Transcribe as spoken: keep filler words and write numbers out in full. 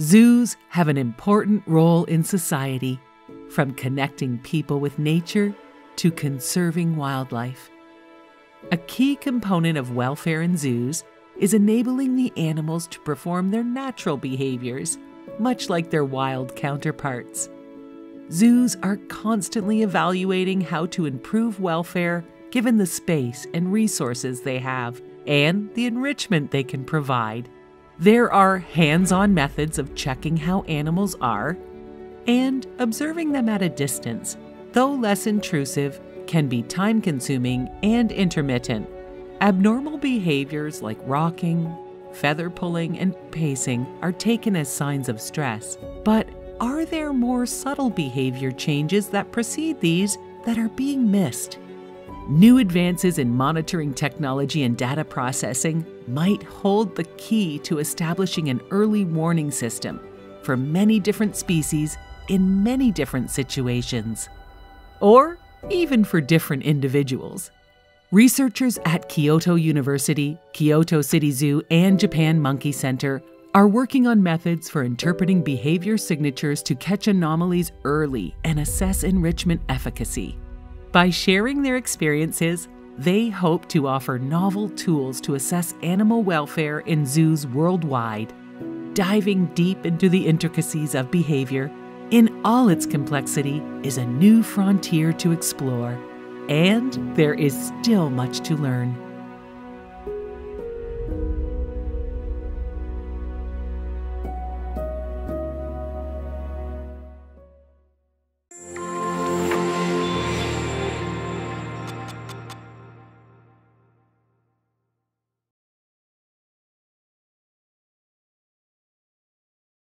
Zoos have an important role in society, from connecting people with nature to conserving wildlife. A key component of welfare in zoos is enabling the animals to perform their natural behaviors, much like their wild counterparts. Zoos are constantly evaluating how to improve welfare given the space and resources they have and the enrichment they can provide. There are hands-on methods of checking how animals are, and observing them at a distance, though less intrusive, can be time-consuming and intermittent. Abnormal behaviors like rocking, feather pulling, and pacing are taken as signs of stress. But are there more subtle behavior changes that precede these that are being missed? New advances in monitoring technology and data processing might hold the key to establishing an early warning system for many different species in many different situations, or even for different individuals. Researchers at Kyoto University, Kyoto City Zoo, and Japan Monkey Center are working on methods for interpreting behavior signatures to catch anomalies early and assess enrichment efficacy. By sharing their experiences, they hope to offer novel tools to assess animal welfare in zoos worldwide, diving deep into the intricacies of behavior in all its complexity is a new frontier to explore, and there is still much to learn.